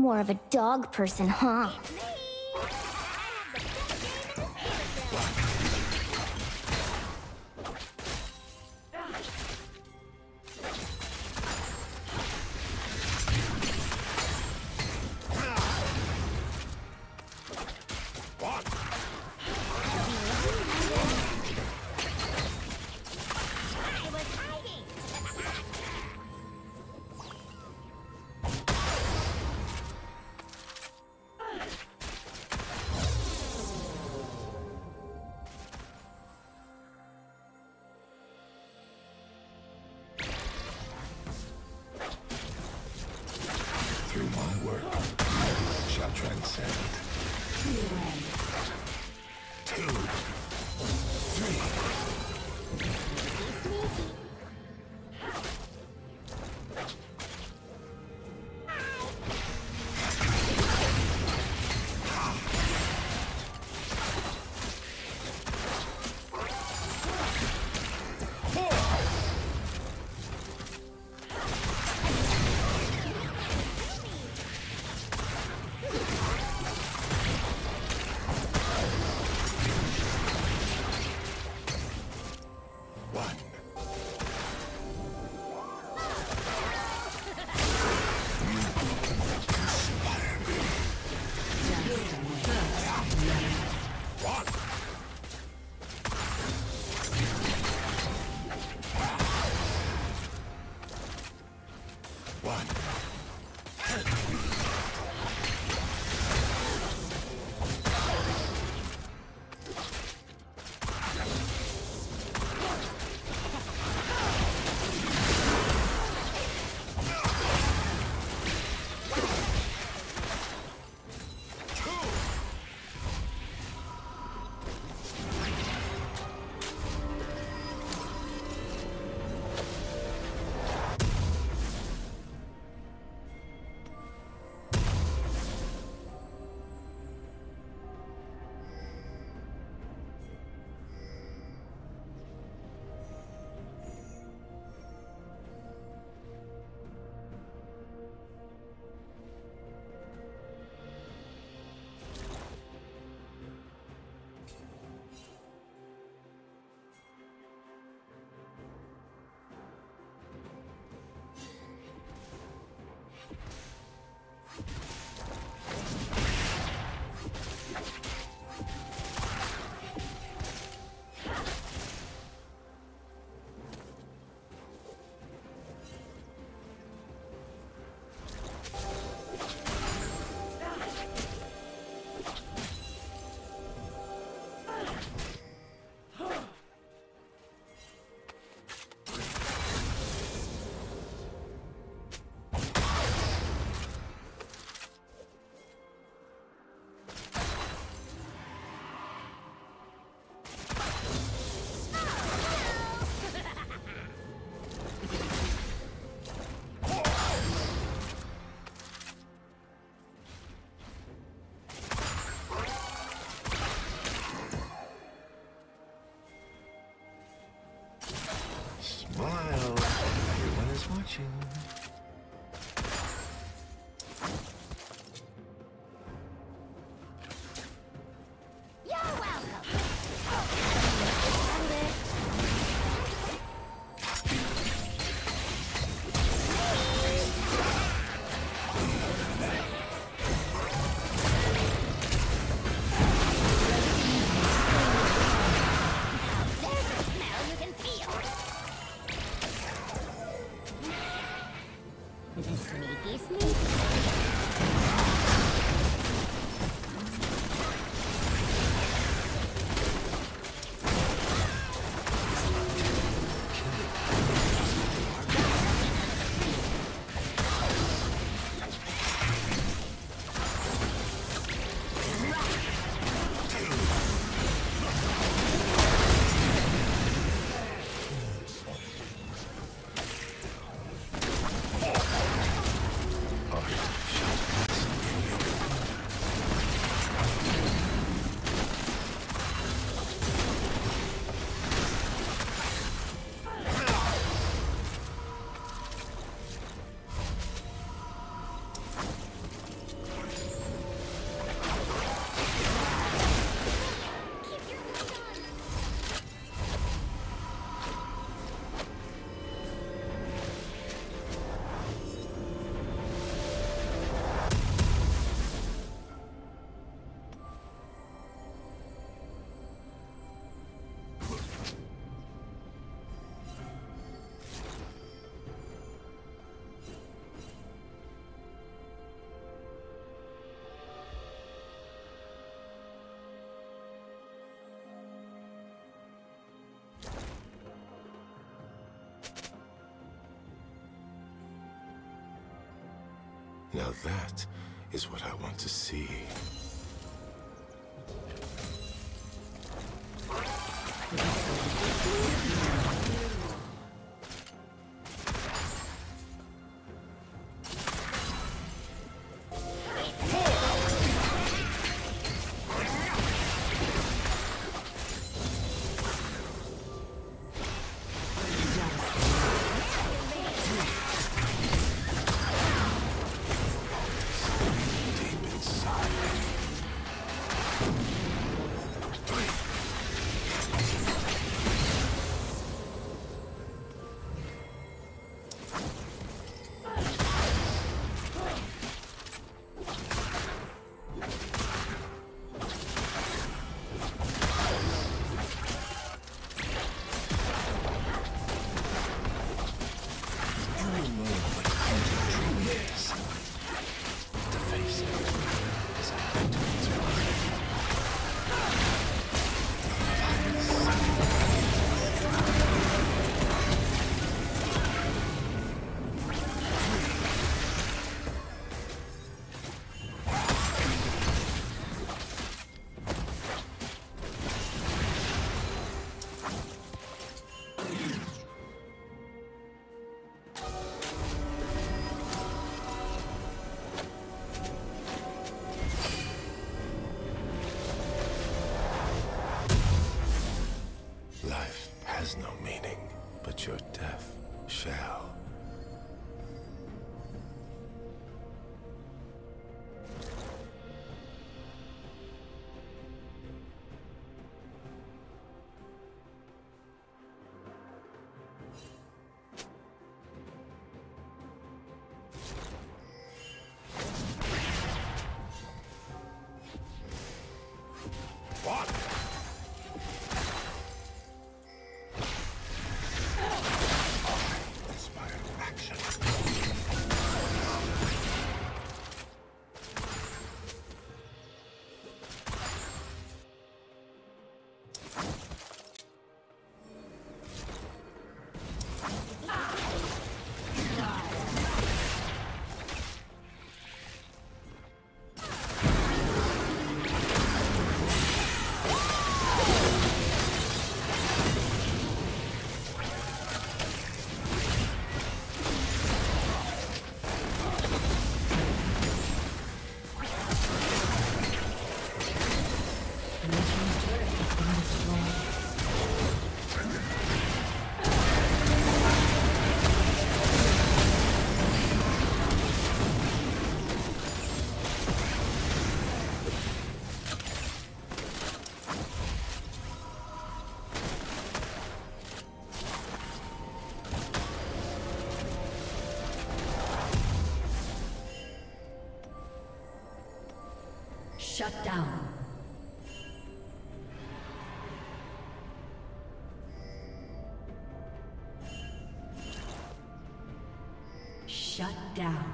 More of a dog person, huh? Now that is what I want to see. Shut down. Shut down.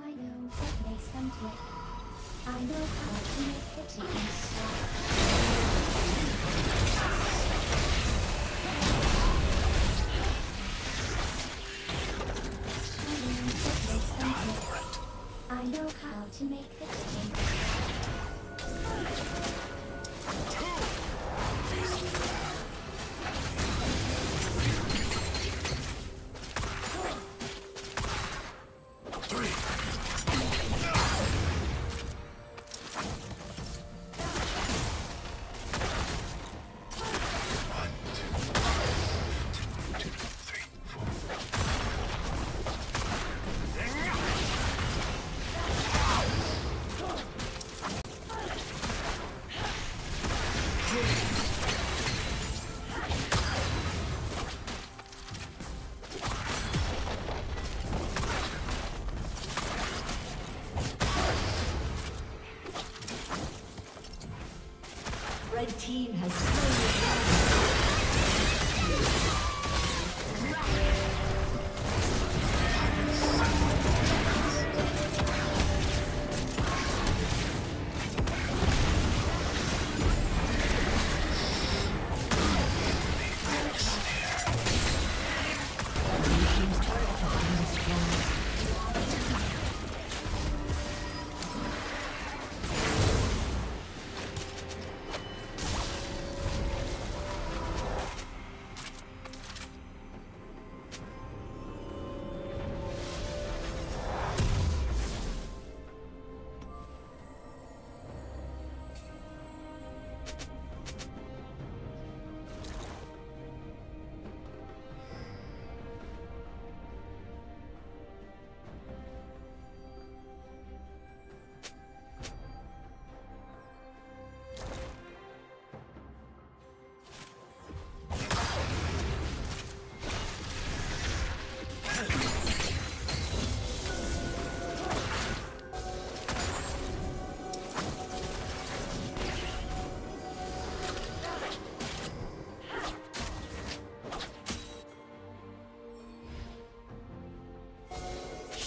I know what makes them tick. I know how to make the team stop. I know how to make the change. The team has slain the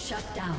Shut down.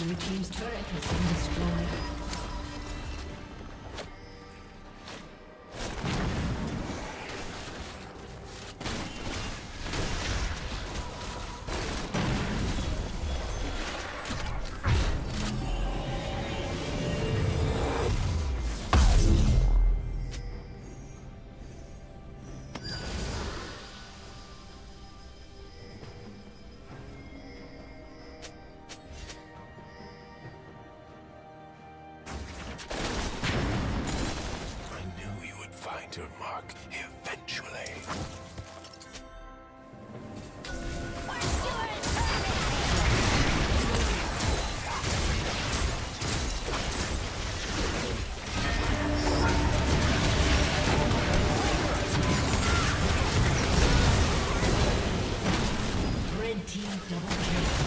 Blue team's turret has been destroyed. Your mark eventually. Red team double kill.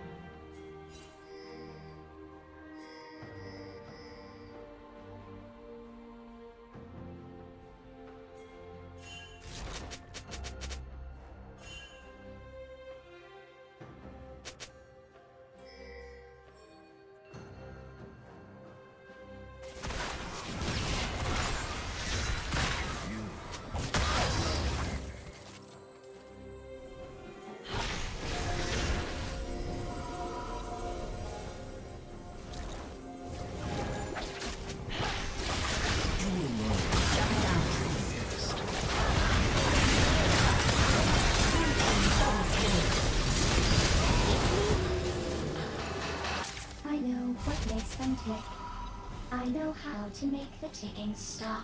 one tick. I know how to make the ticking stop.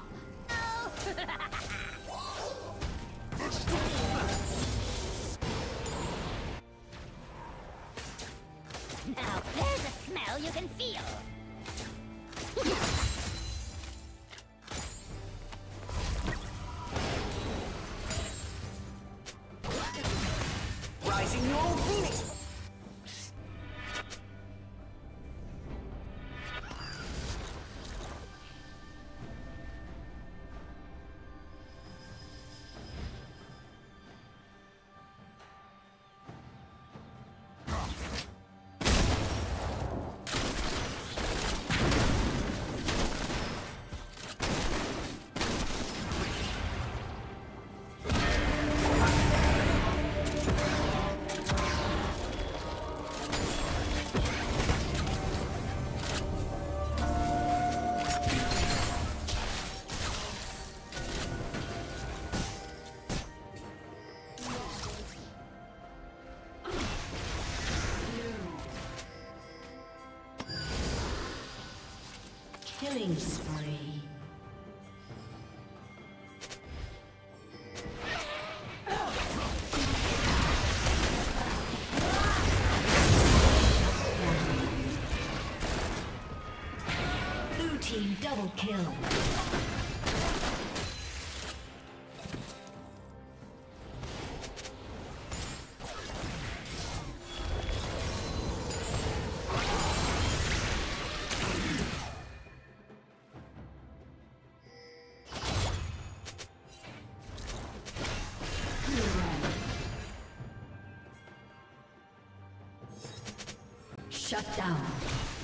Now there's a smell you can feel. Rising your phoenix. Killing spree. Blue team double kill. Shut down.